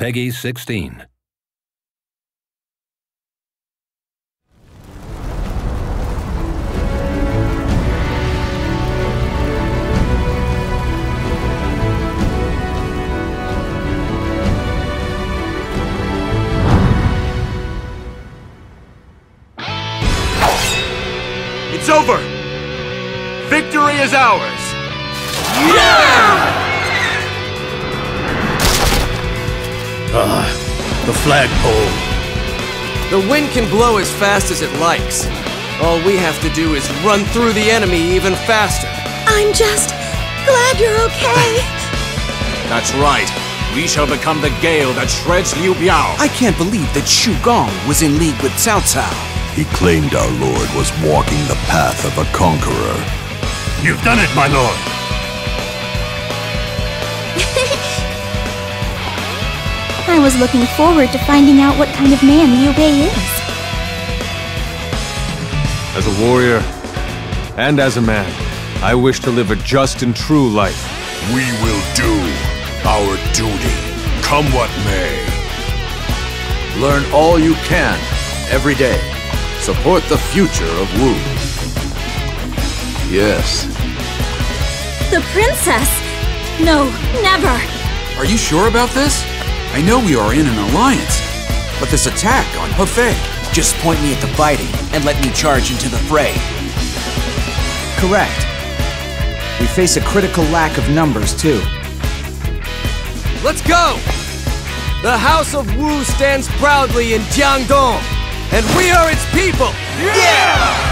Peggy 16. It's over! Victory is ours! Yeah! The flagpole. The wind can blow as fast as it likes. All we have to do is run through the enemy even faster. I'm just glad you're okay. That's right. We shall become the gale that shreds Liu Biao. I can't believe that Xu Gong was in league with Cao Cao. He claimed our lord was walking the path of a conqueror. You've done it, my lord! I was looking forward to finding out what kind of man Liu Bei is. As a warrior, and as a man, I wish to live a just and true life. We will do our duty, come what may. Learn all you can, every day. Support the future of Wu. Yes. The princess? No, never. Are you sure about this? I know we are in an alliance, but this attack on Hufei. Just point me at the fighting and let me charge into the fray. Correct. We face a critical lack of numbers, too. Let's go! The House of Wu stands proudly in Jiangdong. And we are its people! Yeah!